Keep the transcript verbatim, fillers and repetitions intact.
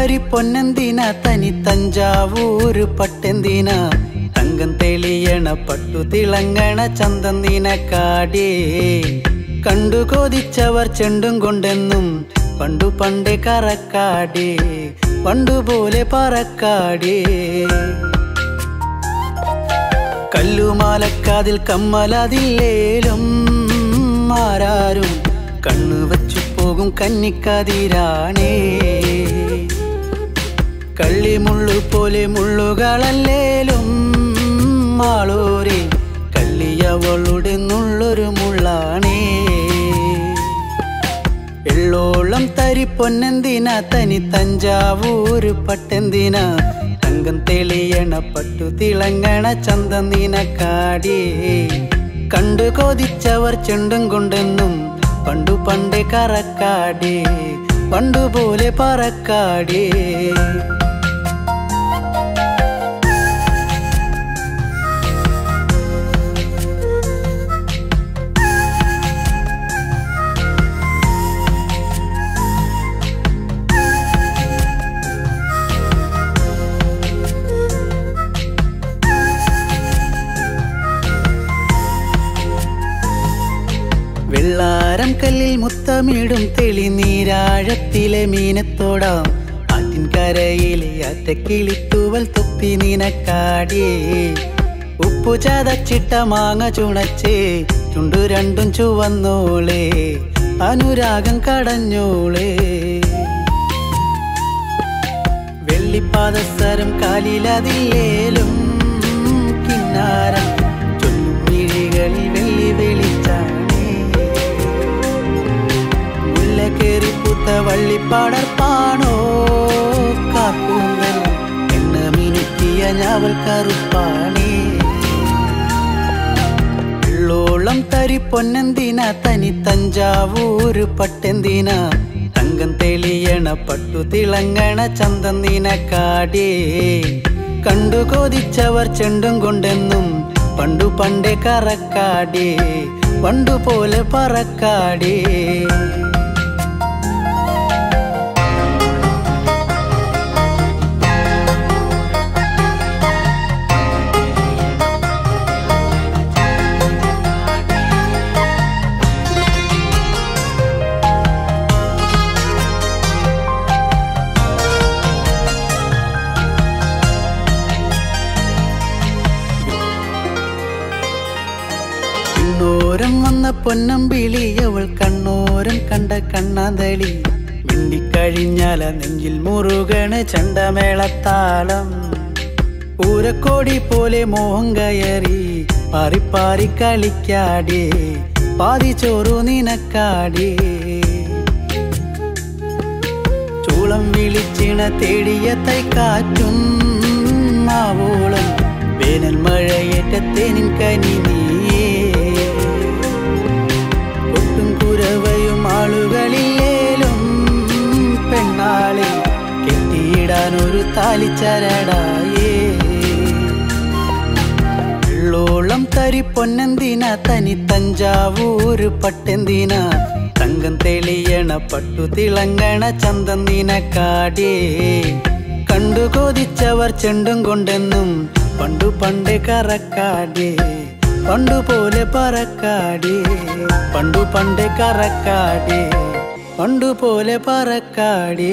தரி பொன்னந்தினா தனி தஞ்சாவூர் பட்டந்தினா தங்கம் தெளியன பட்டு திளங்கன சந்தந்தின காடே கண்டு கொதிച്ചവർ ചെണ്ടും കൊണ്ടെന്നും പണ്ടു പണ്ടേ കരക്കാടേ പണ്ടുപോലെ പറക്കാടേ കല്ലുമാലക്കാതിൽ കമ്മലതിലേലും ആരാരും കണ്ണു വച്ചു പോകും കന്നിക്കാതിരാണേ കള്ളി മുള്ളു പോലെ മുള്ളുകളല്ലേലും മാളൂരി കള്ളിയവളുടെ നുള്ളൊരു മുള്ളാണേ എള്ളോളം തരി പൊന്നെന്തിനാ തനി തഞ്ചാവൂര് പട്ടെന്തിനാ തങ്കം തെളിയണ പട്ടു തിളങ്ങണ ചന്തനീന കാടി കണ്ടു കൊതിച്ചവർ ചെണ്ടും കൊണ്ടെന്നും പണ്ടു പണ്ടേ കറക്കാടി പണ്ടുപോലെ പറക്കാടി വെള്ളാരം കല്ലിൽ മുത്തമിടും തെളി നീരാഴത്തിലെ മീനത്തോടാം ആറ്റിൻ കരയിലെ അറ്റക്കിളിത്തൂവൽ തൊപ്പി നിനക്കാടിയേ ഉപ്പു ചതച്ചിട്ട മാങ്ങ ചുണച്ചേ ചുണ്ടു രണ്ടും ചുവന്നോളേ അനുരാഗം കടഞ്ഞോളേ വെള്ളിപ്പാദസരം കാലിലതിലേലും കിന്നാരം ചൊല്ലും മിഴികളിൽ വെള്ളി വെളിച്ചാണ് വള്ളിപ്പാടർപ്പാണോ കാക്കൂന്തൽ എന്ന മിനുക്കിയ ഞാവൽ കറുപ്പാണേ എള്ളോളം തരി പൊന്നെന്തിനാ തനി തഞ്ചാവൂര് പട്ടെന്തിനാ തങ്കം തെളിയണ പട്ടു തിളങ്ങണ ചന്തനീന കാടേ കണ്ടു കൊതിച്ചവർ ചെണ്ടും കൊണ്ടെന്നും പണ്ടു പണ്ടേ കറക്കാടേ പണ്ടുപോലെ പറക്കാടേ വന്ന പൊന്നമ്പിളിയവൾ കണ്ണോരം കണ്ട കണ്ണാന്തളി മിണ്ടിക്കഴിഞ്ഞാല നെഞ്ചിൽ മുറുകണ് ചണ്ടമേളത്താളം പൂരക്കോടി പോലെ മോഹം കയറി പാറിപ്പാറി കളിക്കാടേ പാതി ചോറു നിനക്കാടേ ചൂളം വിളിച്ചിണ തേടിയ തൈക്കാറ്റും മാവോളം വേനൽ മഴയേറ്റ തേനിൻ കനിനീ ും ആളുകളിലേലും പെണ്ണാളെ കെട്ടിയിടാൻ ഒരു താലിച്ചരടായേ എള്ളോളം തരി പൊന്നെന്തിനാ തനി തഞ്ചാവൂര് പട്ടെന്തിനാ തങ്കം തെളിയണ പട്ടു തിളങ്ങണ ചന്തനീന കാടേ കണ്ടു കൊതിച്ചവർ ചെണ്ടും കൊണ്ടെന്നും പണ്ടു പണ്ടേ കറക്കാടേ പണ്ടുപോലെ പറക്കാടി പണ്ടു പണ്ടേ കറക്കാടി പണ്ടുപോലെ പറക്കാടി.